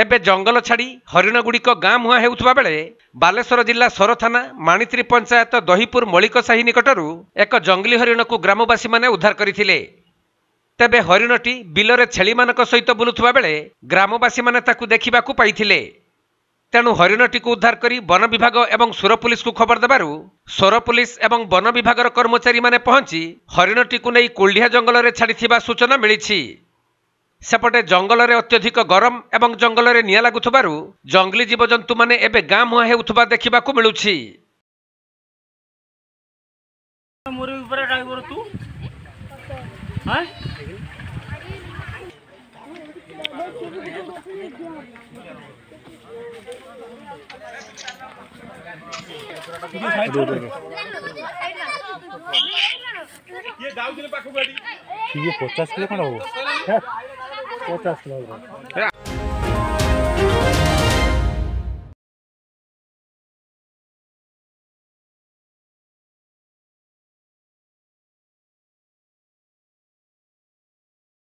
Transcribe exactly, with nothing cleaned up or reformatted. एबे जंगल छाड़ी हरिण गुड़िक गाँ मुहां हेउथबा बेले बालेश्वर जिला सर थाना माणित्री पंचायत दहीपुर मौलिक साही निकटर एक जंगली हरिण को ग्रामवासी माने उद्धार करथिले। तेबे हरिणटी बिलरे छेली मानक सहित बुलुथबा बेले ग्रामवासी माने ताकू देखिबाकू पाइथिले। तेणु हरिणटी को उद्धार करी वन विभाग एवं सोर पुलिस को खबर देबारू सोर पुलिस एवं वन विभाग कर्मचारी माने पहुंची हरिणटी को नेई कोल्ढिया जंगल रे छाड़िथिबा सूचना मिलिछि। सेपटे जंगलरे अत्यधिक गरम एवं जंगलरे निया लागुथबारू जंगली जीवजंतु माने एबे गाँ मुहां हेउथबा देखिबाकू मिलुछि। मोरे ऊपर ड्राइवर तू हां ये गाव के पाखो गाड़ी ये पचास किलो कण हो पचास किलो।